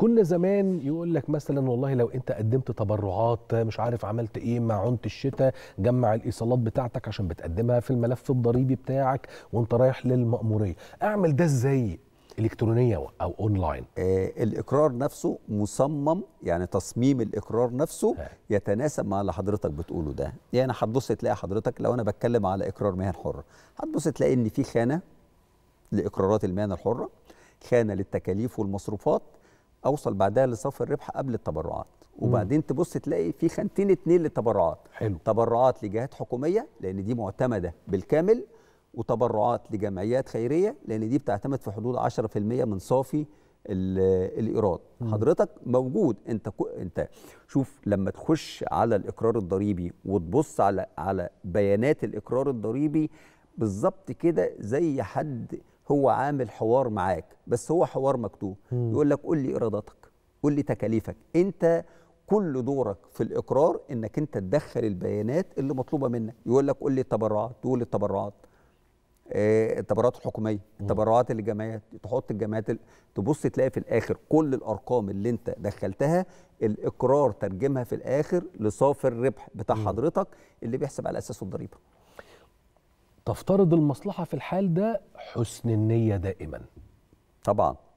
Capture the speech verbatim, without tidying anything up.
كنا زمان يقول لك مثلا والله لو انت قدمت تبرعات مش عارف عملت ايه مع عونة الشتاء، جمع الايصالات بتاعتك عشان بتقدمها في الملف الضريبي بتاعك وانت رايح للمأمورية. اعمل ده ازاي؟ الكترونية او اونلاين؟ آه الاقرار نفسه مصمم، يعني تصميم الاقرار نفسه هاي. يتناسب مع اللي حضرتك بتقوله ده. يعني هتبص تلاقي حضرتك لو انا بتكلم على اقرار مهن حرة، هتبص تلاقي ان في خانة لاقرارات المهن الحرة، خانة للتكاليف والمصروفات، اوصل بعدها لصف الربح قبل التبرعات، وبعدين تبص تلاقي في خانتين اتنين للتبرعات. حلو. تبرعات لجهات حكوميه لان دي معتمده بالكامل، وتبرعات لجمعيات خيريه لان دي بتعتمد في حدود عشرة في المية من صافي الايراد. حضرتك موجود انت انت شوف لما تخش على الاقرار الضريبي وتبص على على بيانات الاقرار الضريبي بالظبط كده زي حد هو عامل حوار معاك، بس هو حوار مكتوب. مم. يقول لك قول لي ايراداتك، قول لي تكاليفك. انت كل دورك في الاقرار انك انت تدخل البيانات اللي مطلوبه منك. يقول لك قول لي التبرعات، تقول لي التبرعات، آه التبرعات الحكوميه، التبرعات للجمعيات، تحط الجمعيات، تبص تلاقي في الاخر كل الارقام اللي انت دخلتها الاقرار ترجمها في الاخر لصافي الربح بتاع مم. حضرتك اللي بيحسب على اساسه الضريبه. تفترض المصلحة في الحال ده حسن النية دائما. طبعا